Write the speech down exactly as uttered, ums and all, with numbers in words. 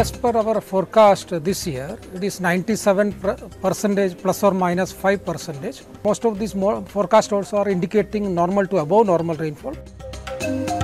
as per our forecast this year, it is ninety-seven percent plus or minus five percent. Most of these forecasts also are indicating normal to above normal rainfall.